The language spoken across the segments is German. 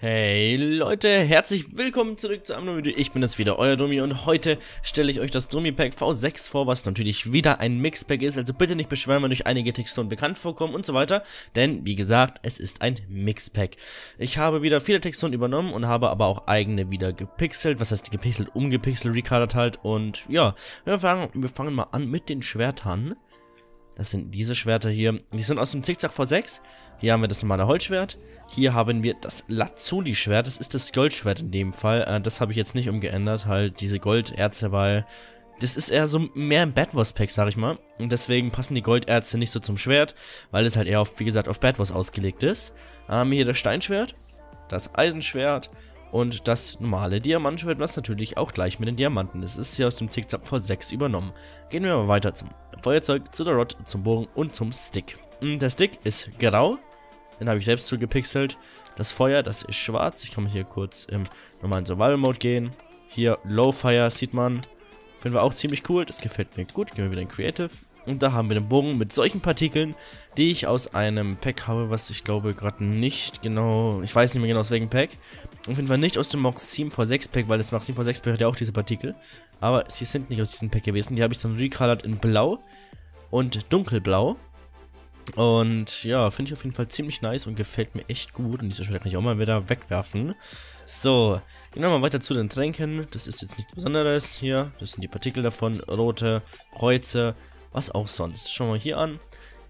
Hey Leute, herzlich willkommen zurück zu einem neuen Video. Ich bin das wieder, euer Domi, und heute stelle ich euch das Domi Pack V6 vor, was natürlich wieder ein Mixpack ist. Also bitte nicht beschweren, wenn euch einige Texturen bekannt vorkommen und so weiter, denn wie gesagt, es ist ein Mixpack. Ich habe wieder viele Texturen übernommen und habe aber auch eigene wieder gepixelt, was heißt gepixelt, umgepixelt, recardert halt. Und ja, wir fangen mal an mit den Schwertern. Das sind diese Schwerter hier, die sind aus dem Zickzack V6. Hier haben wir das normale Holzschwert. Hier haben wir das Lazuli-Schwert. Das ist das Goldschwert in dem Fall. Das habe ich jetzt nicht umgeändert. Halt diese Golderze, weil das ist eher so mehr im Bedwars-Pack, sag ich mal. Und deswegen passen die Golderze nicht so zum Schwert, weil es halt eher auf, wie gesagt, auf Bedwars ausgelegt ist. Haben wir hier das Steinschwert, das Eisenschwert und das normale Diamantschwert, was natürlich auch gleich mit den Diamanten ist. Das ist hier aus dem Zickzack V6 übernommen. Gehen wir mal weiter zum Feuerzeug, zu der Rod, zum Bogen und zum Stick. Der Stick ist grau. Den habe ich selbst zugepixelt. Das Feuer, das ist schwarz. Ich kann hier kurz im normalen Survival-Mode gehen. Hier Low Fire sieht man. Finden wir auch ziemlich cool. Das gefällt mir gut. Gehen wir wieder in Creative. Und da haben wir den Bogen mit solchen Partikeln, die ich aus einem Pack habe, was ich glaube gerade nicht genau... Ich weiß nicht mehr genau aus welchem Pack. Auf jeden Fall nicht aus dem Maxim V6 Pack, weil das Maxim V6 Pack hat ja auch diese Partikel. Aber sie sind nicht aus diesem Pack gewesen. Die habe ich dann recolored in Blau und Dunkelblau. Und ja, finde ich auf jeden Fall ziemlich nice und gefällt mir echt gut. Und diese Schwerter kann ich auch mal wieder wegwerfen. So, gehen wir mal weiter zu den Tränken. Das ist jetzt nichts Besonderes hier. Das sind die Partikel davon. Rote, Kreuze, was auch sonst. Schauen wir mal hier an.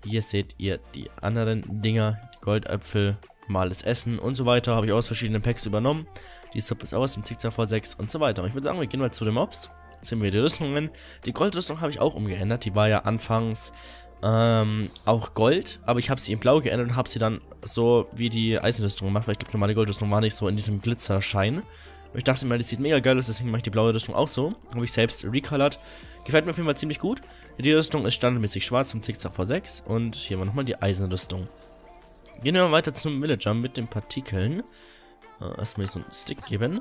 Hier seht ihr die anderen Dinger. Die Goldäpfel, normales Essen und so weiter. Habe ich aus verschiedenen Packs übernommen. Die Sub ist aus dem Zickzack V6 und so weiter. Und ich würde sagen, wir gehen mal zu den Mobs. Jetzt sehen wir die Rüstungen. Die Goldrüstung habe ich auch umgeändert. Die war ja anfangs... auch Gold, aber ich habe sie in Blau geändert und habe sie dann so wie die Eisenrüstung gemacht, weil ich glaube, normale Goldrüstung war nicht so in diesem Glitzerschein. Ich dachte mir, das sieht mega geil aus, deswegen mache ich die blaue Rüstung auch so. Habe ich selbst recolored. Gefällt mir auf jeden Fall ziemlich gut. Die Rüstung ist standardmäßig schwarz zum Zickzack V6 und hier haben wir nochmal die Eisenrüstung. Gehen wir mal weiter zum Villager mit den Partikeln. Erstmal so einen Stick geben.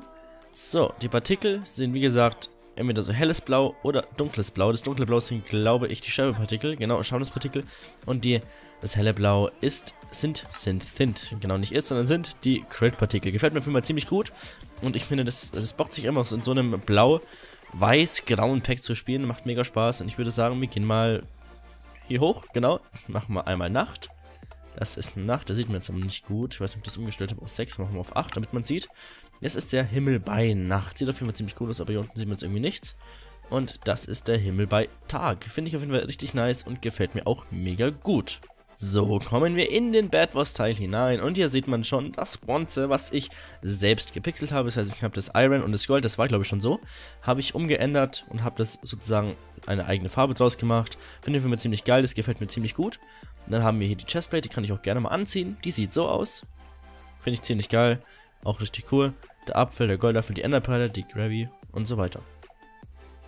So, die Partikel sind wie gesagt... entweder so helles Blau oder dunkles Blau. Das dunkle Blau sind, glaube ich, die Schärfepartikel. Genau, Schadenspartikel. Und das helle Blau sind die Crit-Partikel. Gefällt mir auf jeden Fall ziemlich gut. Und ich finde, das bockt sich immer in so einem blau-weiß-grauen Pack zu spielen. Macht mega Spaß. Und ich würde sagen, wir gehen mal hier hoch. Genau, machen wir einmal Nacht. Das ist eine Nacht, das sieht man jetzt aber nicht gut. Ich weiß nicht, ob ich das umgestellt habe auf 6, machen wir auf 8, damit man sieht. Das ist der Himmel bei Nacht. Sieht auf jeden Fall ziemlich cool aus, aber hier unten sieht man jetzt irgendwie nichts. Und das ist der Himmel bei Tag. Finde ich auf jeden Fall richtig nice und gefällt mir auch mega gut. So, kommen wir in den Bedwars-Teil hinein. Und hier sieht man schon das Bronze, was ich selbst gepixelt habe. Das heißt, ich habe das Iron und das Gold, das war glaube ich schon so, habe ich umgeändert und habe das sozusagen eine eigene Farbe draus gemacht. Finde ich auf jeden Fall ziemlich geil, das gefällt mir ziemlich gut. Dann haben wir hier die Chestplate, die kann ich auch gerne mal anziehen. Die sieht so aus. Finde ich ziemlich geil. Auch richtig cool. Der Apfel, der Goldapfel, die Enderperle, die Gravy und so weiter.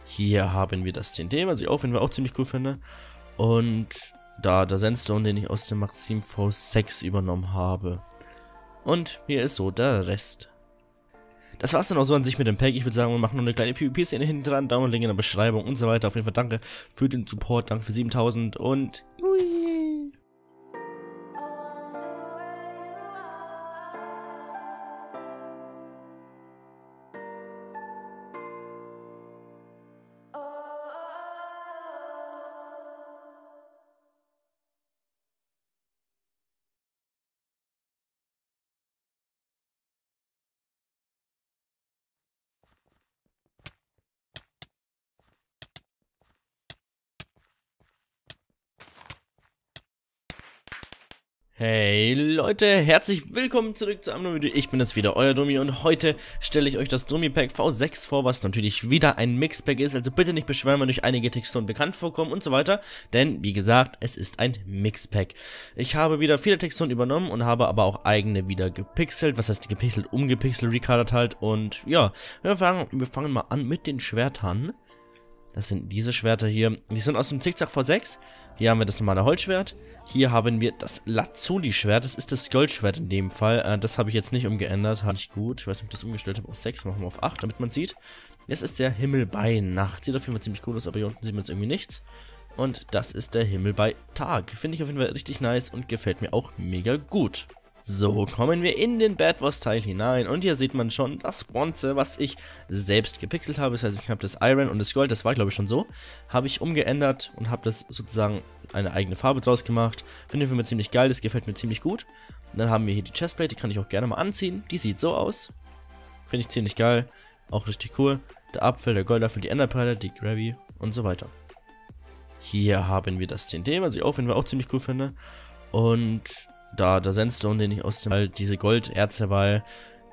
Hier haben wir das 10D, was ich auch finde, auch ziemlich cool finde. Und da der Sandstone, den ich aus dem Maxim V6 übernommen habe. Und hier ist so der Rest. Das war's dann auch so an sich mit dem Pack. Ich würde sagen, wir machen noch eine kleine PvP-Szene hinten dran. Download-Link in der Beschreibung und so weiter. Auf jeden Fall danke für den Support, danke für 7000 und... Ui. Hey Leute, herzlich willkommen zurück zu einem neuen Video. Ich bin das wieder, euer Domi, und heute stelle ich euch das Domi Pack V6 vor, was natürlich wieder ein Mixpack ist. Also bitte nicht beschweren, wenn euch einige Texturen bekannt vorkommen und so weiter, denn wie gesagt, es ist ein Mixpack. Ich habe wieder viele Texturen übernommen und habe aber auch eigene wieder gepixelt, was heißt gepixelt, umgepixelt, recardert halt. Und ja, wir fangen mal an mit den Schwertern. Das sind diese Schwerter hier, die sind aus dem Zickzack V6. Hier haben wir das normale Holzschwert. Hier haben wir das Lazuli-Schwert. Das ist das Goldschwert in dem Fall. Das habe ich jetzt nicht umgeändert. Habe ich gut. Ich weiß nicht, ob ich das umgestellt habe auf 6. Machen wir auf 8, damit man sieht. Das ist der Himmel bei Nacht. Sieht auf jeden Fall ziemlich cool aus, aber hier unten sieht man jetzt irgendwie nichts. Und das ist der Himmel bei Tag. Finde ich auf jeden Fall richtig nice und gefällt mir auch mega gut. So, kommen wir in den Bedwars-Teil hinein und hier sieht man schon das Bronze, was ich selbst gepixelt habe. Das heißt, ich habe das Iron und das Gold, das war glaube ich schon so, habe ich umgeändert und habe das sozusagen eine eigene Farbe draus gemacht. Finde ich mir ziemlich geil, das gefällt mir ziemlich gut. Und dann haben wir hier die Chestplate, die kann ich auch gerne mal anziehen. Die sieht so aus. Finde ich ziemlich geil, auch richtig cool. Der Apfel, der Goldapfel, die Enderperle, die Gravy und so weiter. Hier haben wir das 10D, was ich auch, ziemlich cool finde. Und da der Sandstone, den ich aus dem Wald, diese Golderze, weil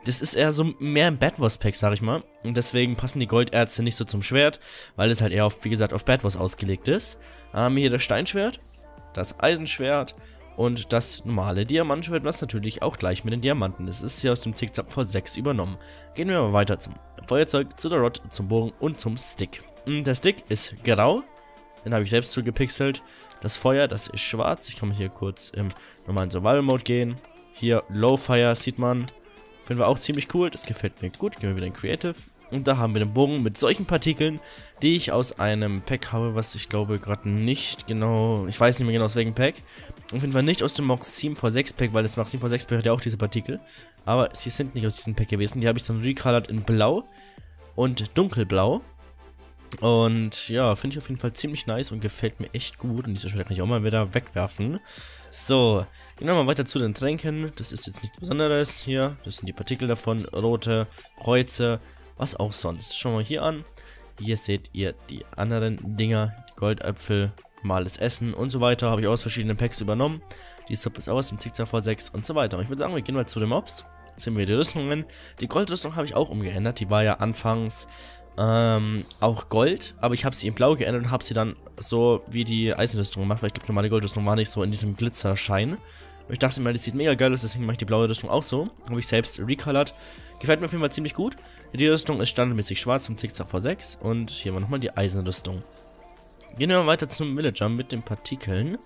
das ist eher so mehr im Bedwars-Pack, sag ich mal. Und deswegen passen die Golderze nicht so zum Schwert, weil es halt eher auf, wie gesagt, auf Bedwars ausgelegt ist. Dann haben wir hier das Steinschwert, das Eisenschwert und das normale Diamantschwert, was natürlich auch gleich mit den Diamanten ist. Das ist hier aus dem Zickzack V6 übernommen. Gehen wir mal weiter zum Feuerzeug, zu der Rod, zum Bogen und zum Stick. Der Stick ist grau, den habe ich selbst zugepixelt. Das Feuer, das ist schwarz. Ich kann hier kurz im normalen Survival-Mode gehen. Hier Low Fire sieht man. Finden wir auch ziemlich cool. Das gefällt mir gut. Gehen wir wieder in Creative. Und da haben wir den Bogen mit solchen Partikeln, die ich aus einem Pack habe, was ich glaube gerade nicht genau... Ich weiß nicht mehr genau aus welchem Pack. Auf jeden Fall nicht aus dem Maxim V6 Pack, weil das Maxim V6 Pack hat ja auch diese Partikel. Aber sie sind nicht aus diesem Pack gewesen. Die habe ich dann recolored in Blau und Dunkelblau. Und ja, finde ich auf jeden Fall ziemlich nice und gefällt mir echt gut. Und diese Schwert kann ich auch mal wieder wegwerfen. So, gehen wir mal weiter zu den Tränken. Das ist jetzt nichts Besonderes hier. Das sind die Partikel davon, rote, Kreuze, was auch sonst. Schauen wir hier an. Hier seht ihr die anderen Dinger, die Goldäpfel, normales Essen und so weiter. Habe ich aus verschiedenen Packs übernommen. Die Sub ist aus dem Zickzack V6 und so weiter. Und ich würde sagen, wir gehen mal zu den Mobs. Jetzt sehen wir die Rüstungen. Die Goldrüstung habe ich auch umgeändert. Die war ja anfangs... auch Gold, aber ich habe sie in Blau geändert und habe sie dann so wie die Eisenrüstung gemacht, weil ich glaube, normale Goldrüstung war nicht so in diesem Glitzerschein. Ich dachte mir, das sieht mega geil aus, deswegen mache ich die blaue Rüstung auch so. Habe ich selbst recolored. Gefällt mir auf jeden Fall ziemlich gut. Die Rüstung ist standardmäßig schwarz im Zickzack V6 und hier haben wir nochmal die Eisenrüstung. Gehen wir mal weiter zum Villager mit den Partikeln.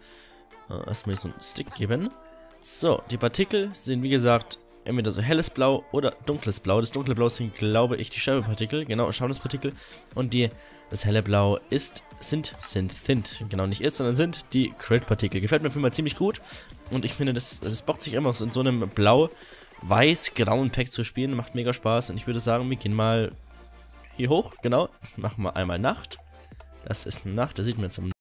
Erstmal so einen Stick geben. So, die Partikel sind wie gesagt... entweder so helles Blau oder dunkles Blau. Das dunkle Blau sind, glaube ich, die Schärfepartikel. Genau, Schadenspartikel. Und das helle Blau sind die Crit-Partikel. Gefällt mir auf jeden Fall ziemlich gut. Und ich finde, das bockt sich immer in so einem blau-weiß-grauen Pack zu spielen. Macht mega Spaß. Und ich würde sagen, wir gehen mal hier hoch. Genau, machen wir einmal Nacht. Das ist eine Nacht, da sieht man jetzt am